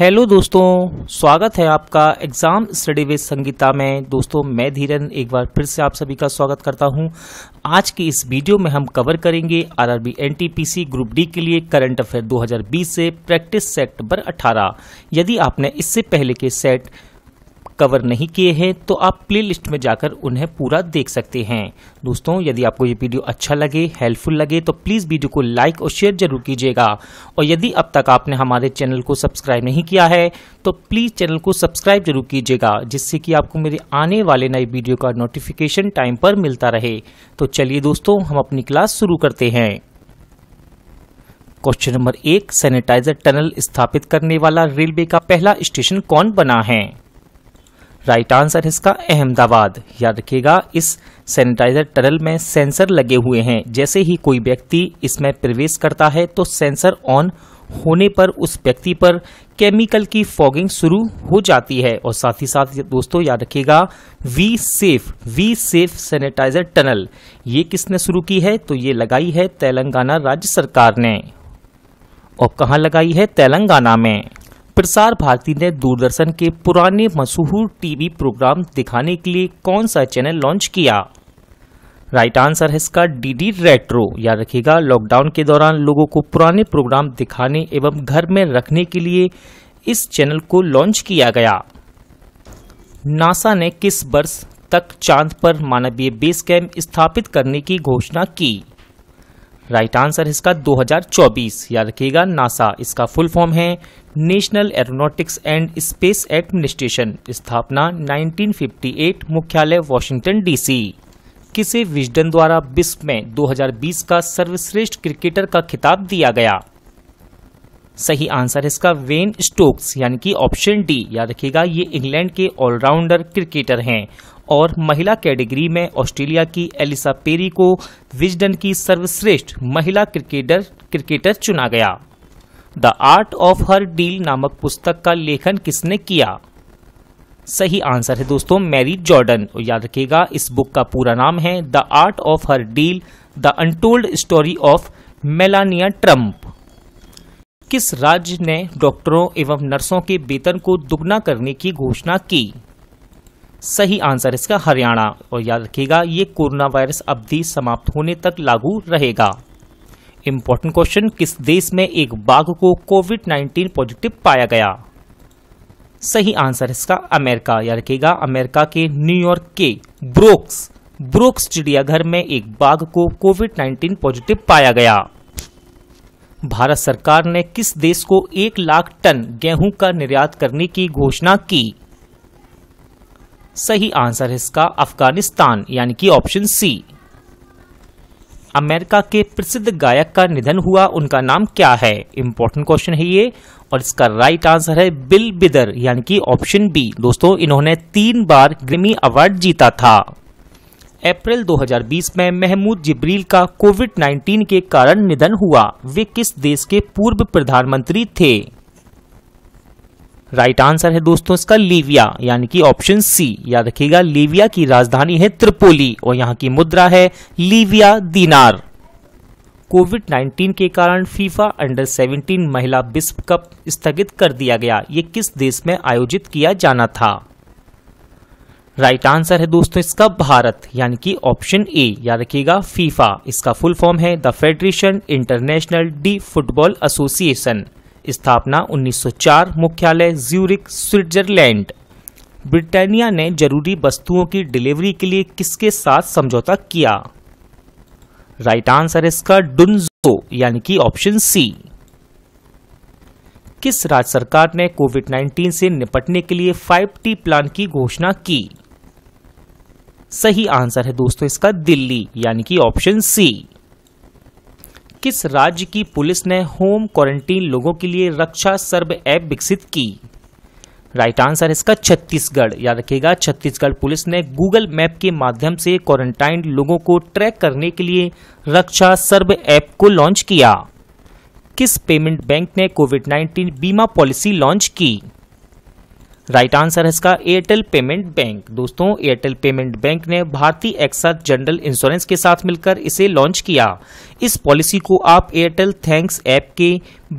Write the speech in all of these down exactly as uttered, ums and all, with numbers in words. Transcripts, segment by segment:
Hello दोस्तों, स्वागत है आपका एग्ज़ाम स्टडी विद संगीता में। दोस्तों मैं धीरन एक बार फिर से आप सभी का स्वागत करता हूं। आज की इस वीडियो में हम कवर करेंगे आरआरबी एनटीपीसी ग्रुप डी के लिए करंट अफेयर दो हज़ार बीस से प्रैक्टिस सेट नंबर अठारह। यदि आपने इससे पहले के सेट कवर नहीं किए हैं तो आप प्ले लिस्ट में जाकर उन्हें पूरा देख सकते हैं। दोस्तों यदि आपको ये वीडियो अच्छा लगे, हेल्पफुल लगे तो प्लीज़ वीडियो को लाइक और शेयर जरूर कीजिएगा। और यदि अब तक आपने हमारे चैनल को सब्सक्राइब नहीं किया है तो प्लीज़ चैनल को सब्सक्राइब जरूर कीजिएगा, जिससे कि आपको मेरे आने वाले नए वीडियो का नोटिफिकेशन टाइम पर मिलता रहे। तो चलिए दोस्तों हम अपनी क्लास शुरू करते हैं। क्वेश्चन नंबर एक, सैनिटाइजर टनल स्थापित करने वाला रेलवे का पहला स्टेशन कौन बना है? राइट आंसर इसका अहमदाबाद। याद रखिएगा इस सैनिटाइजर टनल में सेंसर लगे हुए हैं। जैसे ही कोई व्यक्ति इसमें प्रवेश करता है तो सेंसर ऑन होने पर उस व्यक्ति पर केमिकल की फॉगिंग शुरू हो जाती है। और साथ ही साथ दोस्तों याद रखिएगा V safe V safe sanitizer tunnel ये किसने शुरू की है? तो ये लगाई है तेलंगाना राज्य सरकार ने। और कहाँ लगाई है? तेलंगाना में। प्रसार भारती ने दूरदर्शन के पुराने मशहूर टीवी प्रोग्राम दिखाने के लिए कौन सा चैनल लॉन्च किया? राइट आंसर है इसका डीडी रेट्रो। याद रखिएगा लॉकडाउन के दौरान लोगों को पुराने प्रोग्राम दिखाने एवं घर में रखने के लिए इस चैनल को लॉन्च किया गया। नासा ने किस वर्ष तक चांद पर मानवीय बेस कैंप स्थापित करने की घोषणा की? राइट आंसर इसका दो हज़ार चौबीस। याद रखिएगा नासा इसका फुल फॉर्म है national aeronautics and space administration. स्थापना उन्नीस सौ अट्ठावन, मुख्यालय वाशिंगटन डीसी। किसे विजडन द्वारा विश्व में दो हज़ार बीस का सर्वश्रेष्ठ क्रिकेटर का खिताब दिया गया? सही आंसर इसका बेन स्टोक्स यानी कि ऑप्शन डी। याद रखिएगा ये इंग्लैंड के ऑलराउंडर क्रिकेटर हैं। और महिला कैटेगरी में ऑस्ट्रेलिया की एलिसा पेरी को विजडन की सर्वश्रेष्ठ महिला क्रिकेटर क्रिकेटर चुना गया। The art of her deal नामक पुस्तक का लेखन किसने किया? सही आंसर है दोस्तों मैरी जॉर्डन। याद रखिएगा इस बुक का पूरा नाम है the art of her deal the untold story of Melania Trump. किस राज्य ने डॉक्टरों एवं नर्सों के वेतन को दुगना करने की घोषणा की? सही आंसर इसका हरियाणा। और याद रखिएगा ये कोरोना वायरस अवधि समाप्त होने तक लागू रहेगा। इम्पोर्टेंट क्वेश्चन, किस देश में एक बाघ को कोविड नाइन्टीन पॉजिटिव पाया गया? सही आंसर इसका अमेरिका। याद रखिएगा अमेरिका के न्यूयॉर्क के ब्रोक्स ब्रोक्स चिड़ियाघर में एक बाघ को कोविड नाइन्टीन पॉजिटिव पाया गया। भारत सरकार ने किस देश को एक लाख टन गेहूं का निर्यात करने की घोषणा की? सही आंसर इसका अफगानिस्तान यानी कि ऑप्शन सी। अमेरिका के प्रसिद्ध गायक का निधन हुआ, उनका नाम क्या है? इंपॉर्टेंट क्वेश्चन है ये। और इसका राइट आंसर है बिल विदर यानी कि ऑप्शन बी। दोस्तों इन्होंने तीन बार ग्रैमी अवार्ड जीता था। अप्रैल दो हज़ार बीस में महमूद जिब्रील का कोविड नाइन्टीन के कारण निधन हुआ, वे किस देश के पूर्व प्रधानमंत्री थे? राइट आंसर है दोस्तों इसका लीबिया यानी कि ऑप्शन सी। याद रखिएगा लीबिया की राजधानी है त्रिपोली और यहाँ की मुद्रा है लीबिया दीनार। कोविड नाइन्टीन के कारण फीफा अंडर सेवनटीन महिला विश्व कप स्थगित कर दिया गया, ये किस देश में आयोजित किया जाना था? राइट आंसर है दोस्तों इसका भारत यानी कि ऑप्शन ए। याद रखिएगा फीफा इसका फुल फॉर्म है the federation international de football association. स्थापना उन्नीस सौ चार, मुख्यालय ज्यूरिक स्विट्जरलैंड। ब्रिटानिया ने जरूरी वस्तुओं की डिलीवरी के लिए किसके साथ समझौता किया? राइट आंसर इसका डुन्जो यानी कि ऑप्शन सी। किस राज्य सरकार ने कोविड नाइन्टीन से निपटने के लिए फाइव टी प्लान की घोषणा की? सही आंसर है दोस्तों इसका दिल्ली यानी कि ऑप्शन सी। किस राज्य की पुलिस ने होम क्वारंटीन लोगों के लिए रक्षा सर्व ऐप विकसित की? राइट आंसर इसका छत्तीसगढ़। याद रखिएगा छत्तीसगढ़ पुलिस ने गूगल मैप के माध्यम से क्वारंटाइन लोगों को ट्रैक करने के लिए रक्षा सर्व ऐप को लॉन्च किया। किस पेमेंट बैंक ने कोविड नाइन्टीन बीमा पॉलिसी लॉन्च की? राइट आंसर है इसका एयरटेल पेमेंट बैंक। दोस्तों एयरटेल पेमेंट बैंक ने भारतीय एक्सा जनरल इंश्योरेंस के साथ मिलकर इसे लॉन्च किया। इस पॉलिसी को आप एयरटेल थैंक्स ऐप के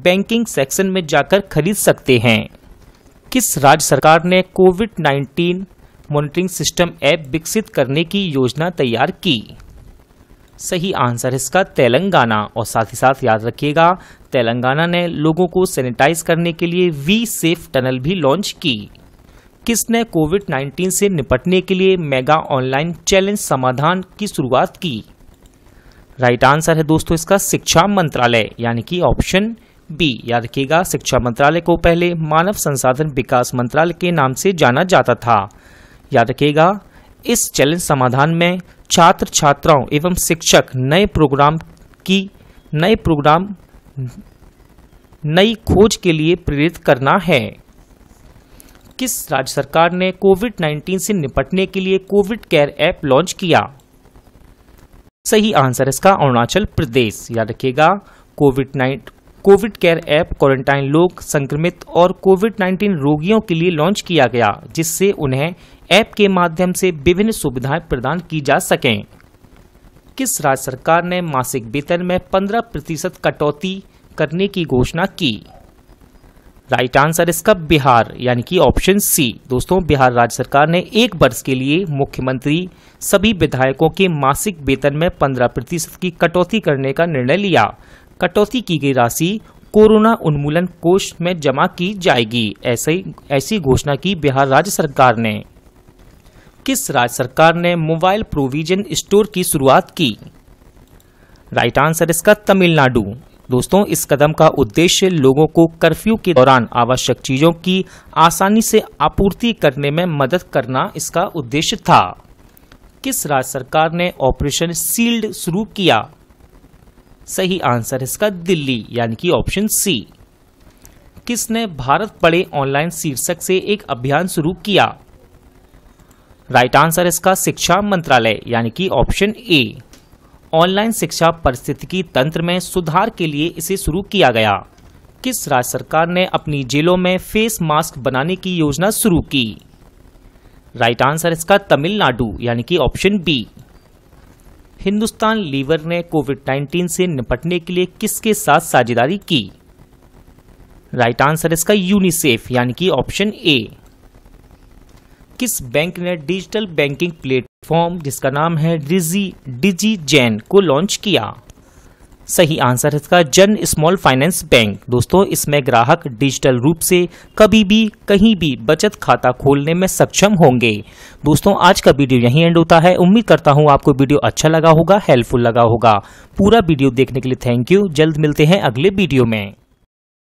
बैंकिंग सेक्शन में जाकर खरीद सकते हैं। किस राज्य सरकार ने Covid nineteen monitoring system app विकसित करने की योजना तैयार की? सही आंसर है इसका तेलंगाना। और साथ ही साथ याद रखिएगा तेलंगाना ने लोगों को सैनिटाइज करने के लिए वी सेफ टनल भी लॉन्च की। किसने कोविड नाइन्टीन से निपटने के लिए मेगा ऑनलाइन चैलेंज समाधान की शुरुआत की? राइट आंसर है दोस्तों इसका शिक्षा मंत्रालय, यानी कि ऑप्शन बी। याद रखिएगा शिक्षा मंत्रालय को पहले मानव संसाधन विकास मंत्रालय के नाम से जाना जाता था। याद रखिएगा इस चैलेंज समाधान में छात्र छात्राओं एवं शिक्षक नए प्रोग्राम की नए प्रोग्राम नई खोज के लिए प्रेरित करना है। किस राज्य सरकार ने कोविड नाइन्टीन से निपटने के लिए कोविड केयर ऐप लॉन्च किया? सही आंसर इसका अरुणाचल प्रदेश। याद रखिएगा Covid nineteen Covid care app quarantine लोग संक्रमित और कोविड नाइन्टीन रोगियों के लिए लॉन्च किया गया, जिससे उन्हें ऐप के माध्यम से विभिन्न सुविधाएं प्रदान की जा सकें। किस राज्य सरकार ने मासिक वेतन में पंद्रह प्रतिशत कटौती करने की घोषणा की? राइट आंसर इसका बिहार, यानी कि ऑप्शन सी। दोस्तों बिहार राज्य सरकार ने एक वर्ष के लिए मुख्यमंत्री सभी विधायकों के मासिक वेतन में पंद्रह प्रतिशत की कटौती करने का निर्णय लिया। कटौती की गई राशि कोरोना उन्मूलन कोष में जमा की जाएगी, ऐसी ऐसी घोषणा की बिहार राज्य सरकार ने। किस राज्य सरकार ने मोबाइल प्रोविजन स्टोर की शुरुआत की? राइट आंसर इसका तमिलनाडु। दोस्तों इस कदम का उद्देश्य लोगों को कर्फ्यू के दौरान आवश्यक चीजों की आसानी से आपूर्ति करने में मदद करना इसका उद्देश्य था। किस राज्य सरकार ने ऑपरेशन सील्ड शुरू किया? सही आंसर इसका दिल्ली, यानी कि ऑप्शन सी। किसने भारत पढ़े ऑनलाइन शीर्षक से एक अभियान शुरू किया? राइट आंसर इसका शिक्षा मंत्रालय, यानी कि ऑप्शन ए। ऑनलाइन शिक्षा पारिस्थितिकी तंत्र में सुधार के लिए इसे शुरू किया गया। किस राज्य सरकार ने अपनी जेलों में फेस मास्क बनाने की योजना शुरू की? राइट आंसर इसका तमिलनाडु, यानी कि ऑप्शन बी। हिंदुस्तान लीवर ने कोविड नाइन्टीन से निपटने के लिए किसके साथ साझेदारी की? राइट आंसर इसका यूनिसेफ, यानी कि ऑप्शन ए। किस बैंक ने डिजिटल बैंकिंग प्लेटफॉर्म जिसका नाम है डिजी डिजी जैन को लॉन्च किया? सही आंसर इसका जन स्मॉल फाइनेंस बैंक। दोस्तों इसमें ग्राहक डिजिटल रूप से कभी भी कहीं भी बचत खाता खोलने में सक्षम होंगे। दोस्तों आज का वीडियो यहीं एंड होता है। उम्मीद करता हूं आपको वीडियो अच्छा लगा होगा, हेल्पफुल लगा होगा। पूरा वीडियो देखने के लिए थैंक यू। जल्द मिलते हैं अगले वीडियो में।